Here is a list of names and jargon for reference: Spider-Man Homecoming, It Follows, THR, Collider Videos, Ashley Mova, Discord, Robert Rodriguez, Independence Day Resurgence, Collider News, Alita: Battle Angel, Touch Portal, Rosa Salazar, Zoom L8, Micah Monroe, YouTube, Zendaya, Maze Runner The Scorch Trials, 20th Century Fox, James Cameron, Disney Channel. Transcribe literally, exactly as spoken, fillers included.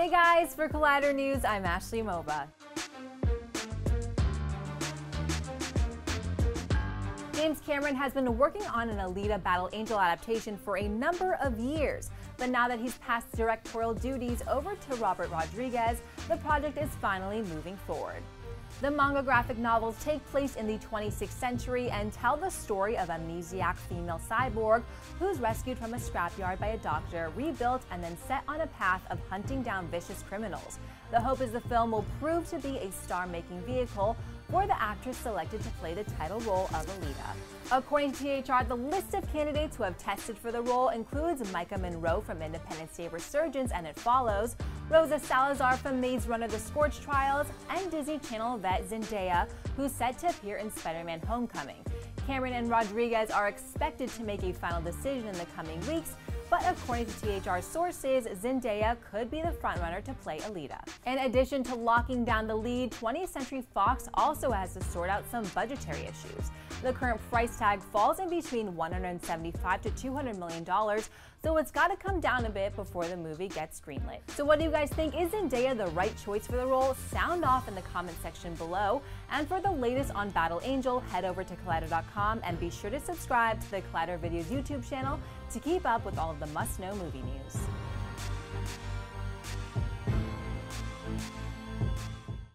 Hey guys, for Collider News, I'm Ashley Mova. James Cameron has been working on an Alita: Battle Angel adaptation for a number of years, but now that he's passed directorial duties over to Robert Rodriguez, the project is finally moving forward. The manga graphic novels take place in the twenty-sixth century and tell the story of amnesiac female cyborg who's rescued from a scrapyard by a doctor, rebuilt, and then set on a path of hunting down vicious criminals. The hope is the film will prove to be a star-making vehicle for the actress selected to play the title role of Alita. According to T H R, the list of candidates who have tested for the role includes Micah Monroe from Independence Day Resurgence and It Follows, Rosa Salazar from Maze Runner The Scorch Trials, and Disney Channel vet Zendaya, who's set to appear in Spider-Man Homecoming. Cameron and Rodriguez are expected to make a final decision in the coming weeks, but according to T H R sources, Zendaya could be the frontrunner to play Alita. In addition to locking down the lead, twentieth century fox also has to sort out some budgetary issues. The current price tag falls in between one hundred seventy-five to two hundred million dollars, so it's got to come down a bit before the movie gets greenlit. So what do you guys think? Is Zendaya the right choice for the role? Sound off in the comment section below. And for the latest on Battle Angel, head over to Collider dot com and be sure to subscribe to the Collider Videos YouTube channel to keep up with all of the must-know movie news.